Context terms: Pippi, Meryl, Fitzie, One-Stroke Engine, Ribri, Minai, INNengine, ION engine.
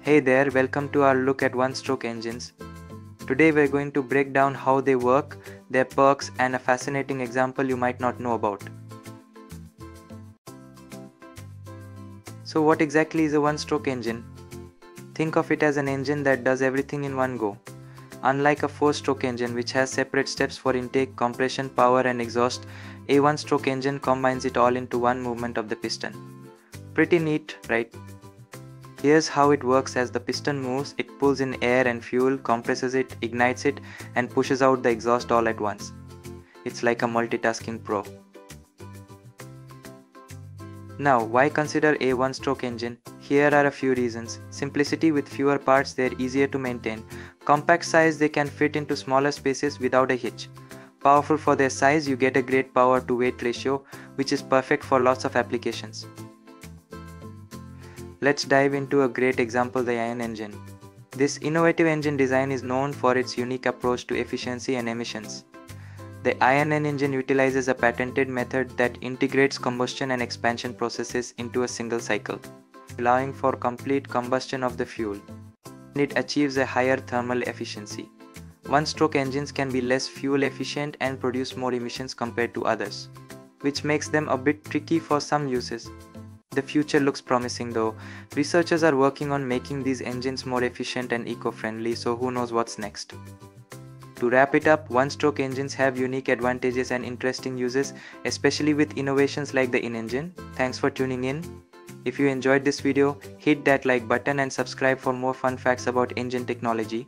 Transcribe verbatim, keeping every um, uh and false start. Hey there, welcome to our look at one-stroke engines. Today we're going to break down how they work, their perks, and a fascinating example you might not know about. So what exactly is a one-stroke engine? Think of it as an engine that does everything in one go. Unlike a four-stroke engine which has separate steps for intake, compression, power and exhaust, a one-stroke engine combines it all into one movement of the piston. Pretty neat, right? Here's how it works as the piston moves, it pulls in air and fuel, compresses it, ignites it, and pushes out the exhaust all at once. It's like a multitasking pro. Now, why consider a one-stroke engine? Here are a few reasons. Simplicity: with fewer parts, they're easier to maintain. Compact size: they can fit into smaller spaces without a hitch. Powerful for their size, you get a great power to weight ratio, which is perfect for lots of applications. Let's dive into a great example, the ION engine. This innovative engine design is known for its unique approach to efficiency and emissions. The ION engine utilizes a patented method that integrates combustion and expansion processes into a single cycle, allowing for complete combustion of the fuel, and it achieves a higher thermal efficiency. One-stroke engines can be less fuel efficient and produce more emissions compared to others, which makes them a bit tricky for some uses. The future looks promising though. Researchers are working on making these engines more efficient and eco-friendly, so who knows what's next. To wrap it up, one-stroke engines have unique advantages and interesting uses, especially with innovations like the INNengine. Thanks for tuning in. If you enjoyed this video, hit that like button and subscribe for more fun facts about engine technology.